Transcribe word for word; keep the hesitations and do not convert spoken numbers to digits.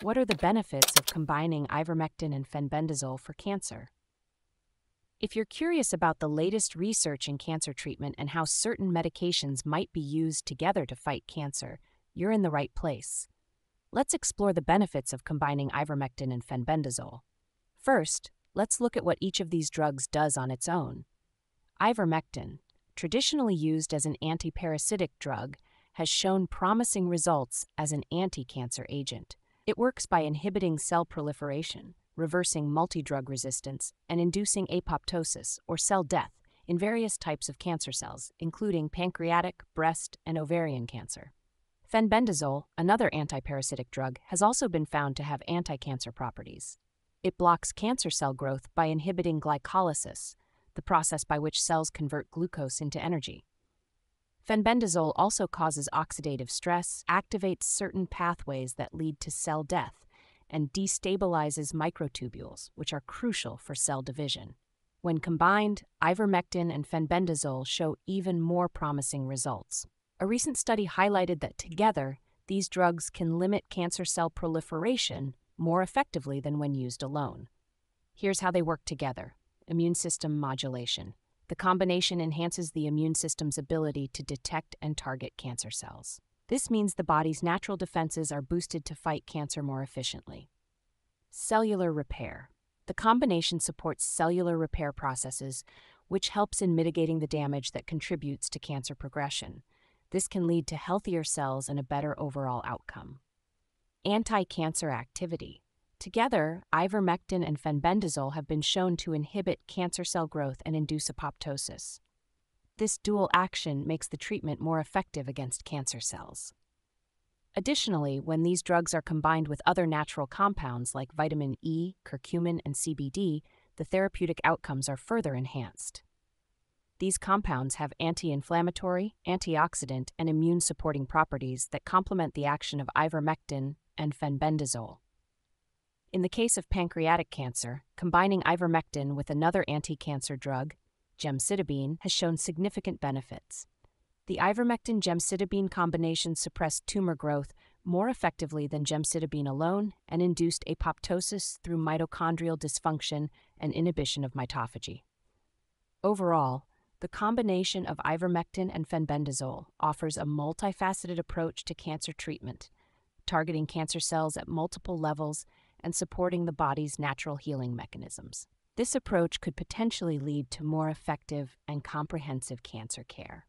What are the benefits of combining ivermectin and fenbendazole for cancer? If you're curious about the latest research in cancer treatment and how certain medications might be used together to fight cancer, you're in the right place. Let's explore the benefits of combining ivermectin and fenbendazole. First, let's look at what each of these drugs does on its own. Ivermectin, traditionally used as an antiparasitic drug, has shown promising results as an anti-cancer agent. It works by inhibiting cell proliferation, reversing multi-drug resistance, and inducing apoptosis, or cell death, in various types of cancer cells, including pancreatic, breast, and ovarian cancer. Fenbendazole, another antiparasitic drug, has also been found to have anti-cancer properties. It blocks cancer cell growth by inhibiting glycolysis, the process by which cells convert glucose into energy. Fenbendazole also causes oxidative stress, activates certain pathways that lead to cell death, and destabilizes microtubules, which are crucial for cell division. When combined, ivermectin and fenbendazole show even more promising results. A recent study highlighted that together, these drugs can limit cancer cell proliferation more effectively than when used alone. Here's how they work together. Immune system modulation. The combination enhances the immune system's ability to detect and target cancer cells. This means the body's natural defenses are boosted to fight cancer more efficiently. Cellular repair. The combination supports cellular repair processes, which helps in mitigating the damage that contributes to cancer progression. This can lead to healthier cells and a better overall outcome. Anti-cancer activity. Together, ivermectin and fenbendazole have been shown to inhibit cancer cell growth and induce apoptosis. This dual action makes the treatment more effective against cancer cells. Additionally, when these drugs are combined with other natural compounds like vitamin E, curcumin, and C B D, the therapeutic outcomes are further enhanced. These compounds have anti-inflammatory, antioxidant, and immune-supporting properties that complement the action of ivermectin and fenbendazole. In the case of pancreatic cancer, combining ivermectin with another anti-cancer drug, gemcitabine, has shown significant benefits. The ivermectin-gemcitabine combination suppressed tumor growth more effectively than gemcitabine alone and induced apoptosis through mitochondrial dysfunction and inhibition of mitophagy. Overall, the combination of ivermectin and fenbendazole offers a multifaceted approach to cancer treatment, targeting cancer cells at multiple levels and supporting the body's natural healing mechanisms. This approach could potentially lead to more effective and comprehensive cancer care.